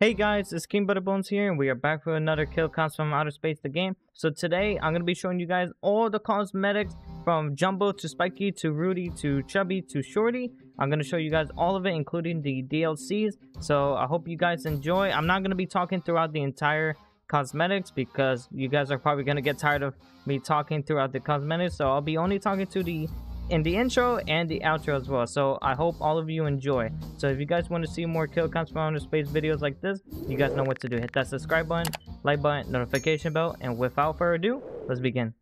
Hey guys, it's King Butterbones here, and we are back for another Killer Klowns from Outer Space, the game. So today, I'm going to be showing you guys all the cosmetics from Jumbo to Spiky to Rudy to Chubby to Shorty. I'm going to show you guys all of it, including the DLCs. So I hope you guys enjoy. I'm not going to be talking throughout the entire cosmetics because you guys are probably going to get tired of me talking throughout the cosmetics. So I'll be only talking to the in the intro and the outro as well, so I hope all of you enjoy. So if you guys want to see more Killer Klowns from Outer Space videos like this, you guys know what to do. Hit that subscribe button, like button, notification bell, and without further ado, let's begin.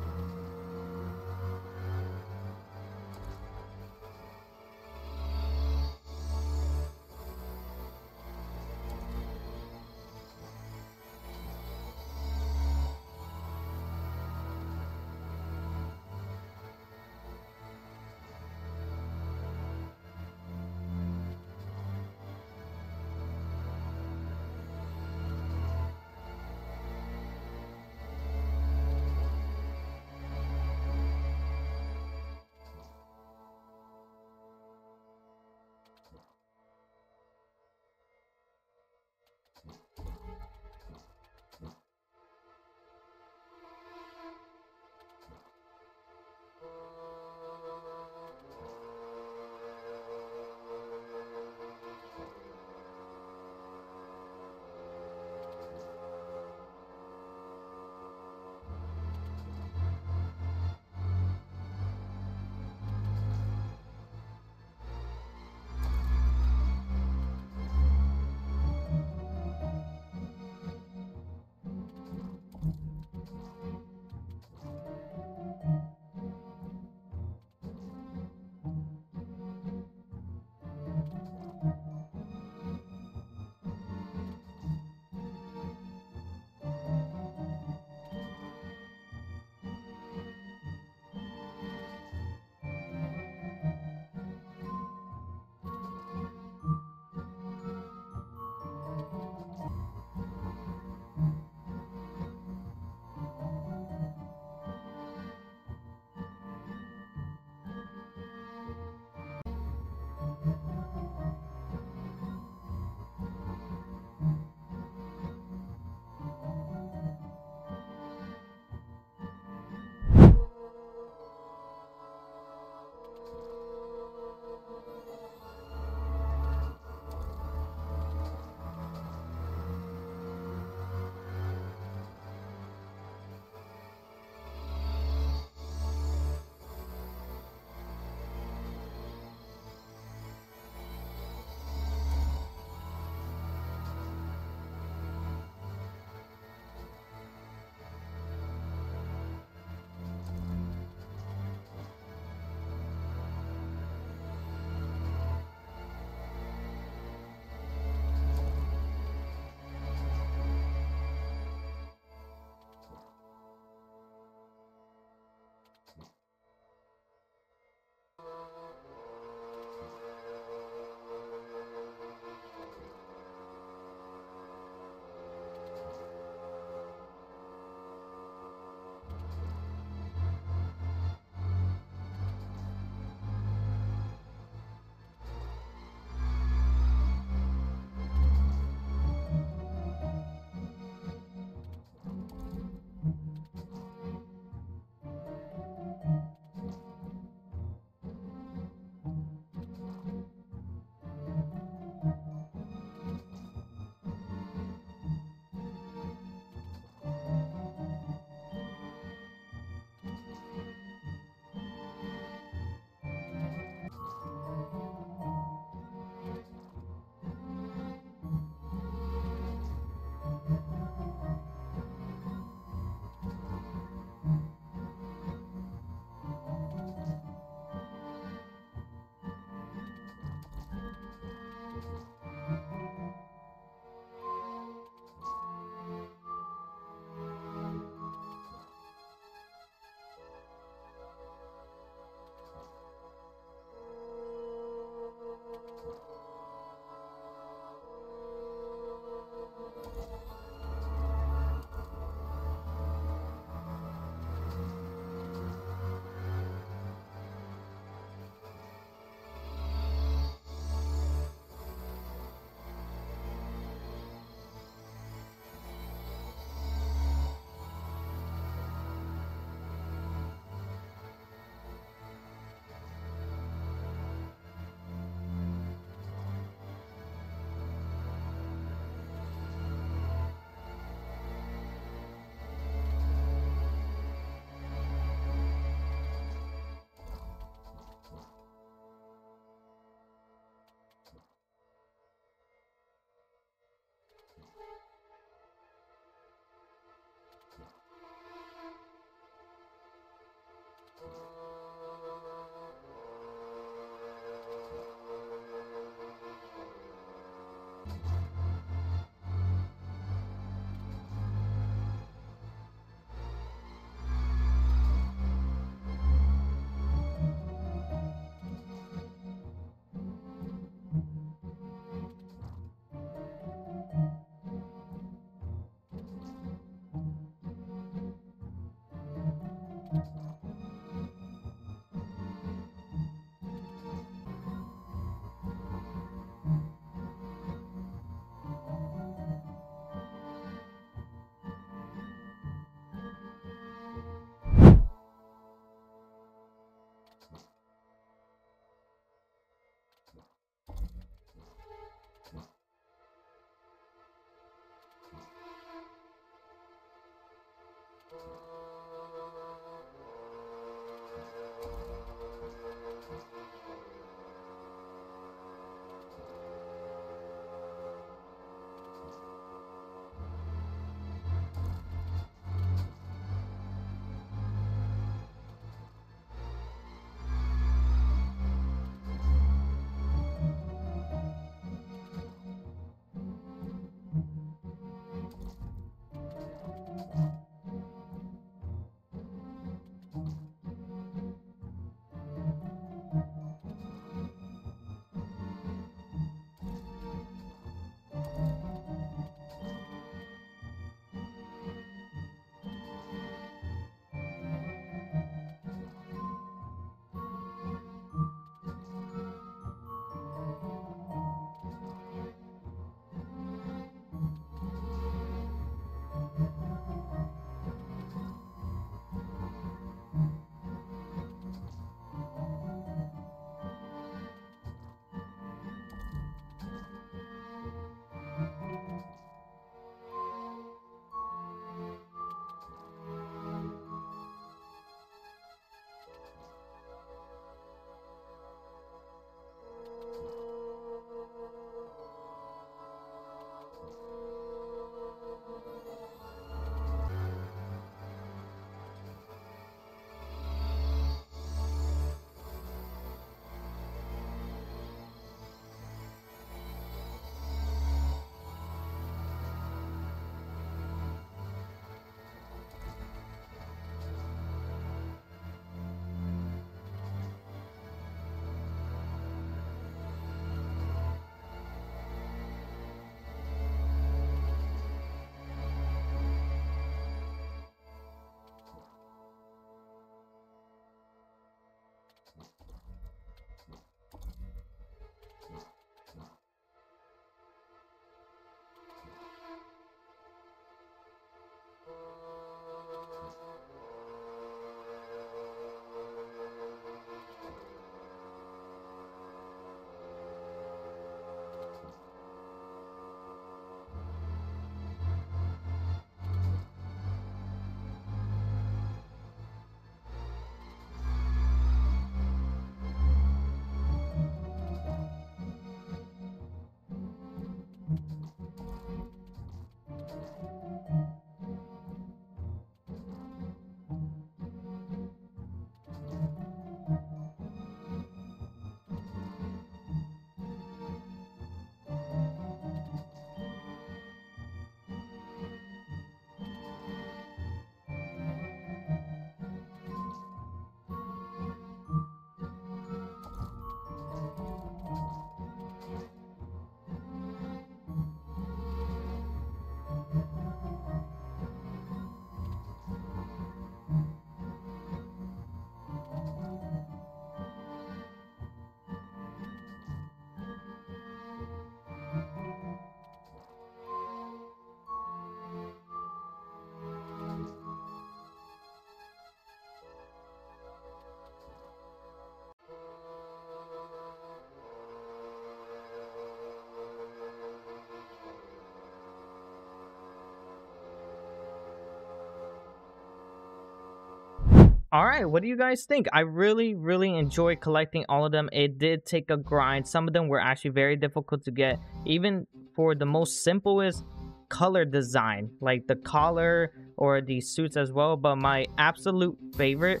All right, what do you guys think? I really enjoyed collecting all of them. It did take a grind. Some of them were actually very difficult to get, even for the most simplest color design, like the collar or the suits as well. But my absolute favorite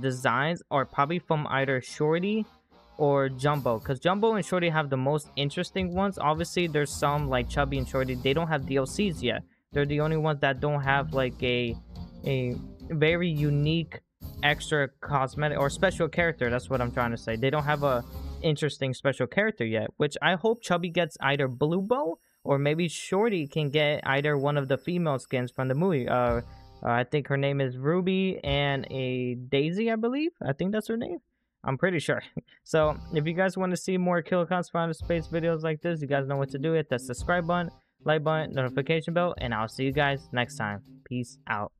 designs are probably from either Shorty or Jumbo, because Jumbo and Shorty have the most interesting ones. Obviously, there's some like Chubby and Shorty, they don't have DLCs yet. They're the only ones that don't have like a very unique extra cosmetic or special character. That's what I'm trying to say. They don't have a interesting special character yet, which I hope Chubby gets either Blue Bow, or maybe Shorty can get either one of the female skins from the movie. I think her name is Ruby and a Daisy, I believe. I think that's her name. I'm pretty sure. So if you guys want to see more Killer Klowns from Outer Space videos like this, you guys know what to do. Hit that subscribe button, like button, notification bell, and I'll see you guys next time. Peace out.